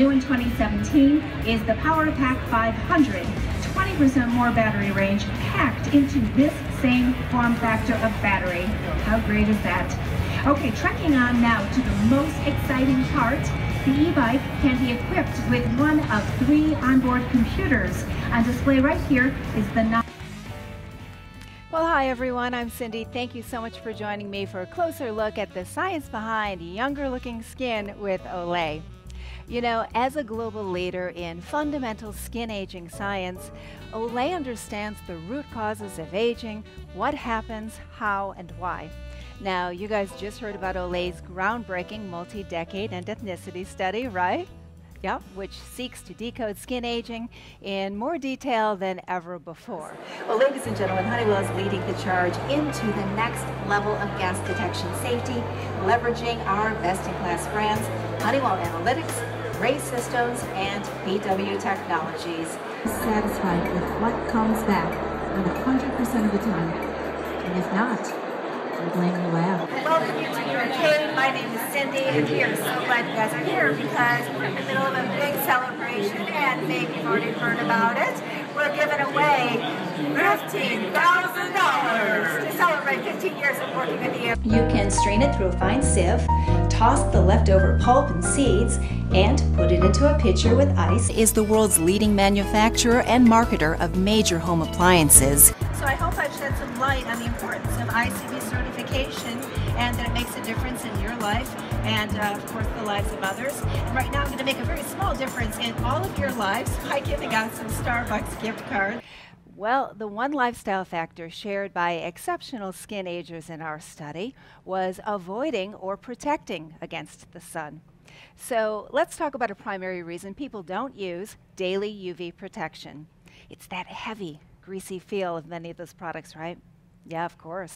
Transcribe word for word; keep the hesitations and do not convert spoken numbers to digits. New in twenty seventeen is the PowerPack five hundred, twenty percent more battery range packed into this same form factor of battery. How great is that? Okay, trekking on now to the most exciting part. The e-bike can be equipped with one of three onboard computers. On display right here is the... Well, hi everyone, I'm Cindy. Thank you so much for joining me for a closer look at the science behind younger looking skin with Olay. You know, as a global leader in fundamental skin aging science, Olay understands the root causes of aging, what happens, how, and why. Now, you guys just heard about Olay's groundbreaking multi-decade and ethnicity study, right? Yep, which seeks to decode skin aging in more detail than ever before. Well, ladies and gentlemen, Honeywell is leading the charge into the next level of gas detection safety, leveraging our best-in-class brands, Honeywell Analytics, Ray Systems, and B W Technologies. Satisfied with what comes back one hundred percent of the time, and if not, welcome you to your K. My name is Cindy, and we are so glad you guys are here because we're in the middle of a big celebration, and maybe you've already heard about it. We're giving away fifteen thousand dollars to celebrate fifteen years of working with you. You can strain it through a fine sieve, toss the leftover pulp and seeds, and put it into a pitcher with ice. Is the world's leading manufacturer and marketer of major home appliances. So I hope I've shed some light on the importance of I C B certification and that it makes a difference in your life and, uh, of course, the lives of others. And right now I'm going to make a very small difference in all of your lives by giving out some Starbucks gift cards. Well, the one lifestyle factor shared by exceptional skin agers in our study was avoiding or protecting against the sun. So let's talk about a primary reason people don't use daily U V protection. It's that heavy, greasy feel of many of those products, right? Yeah, of course.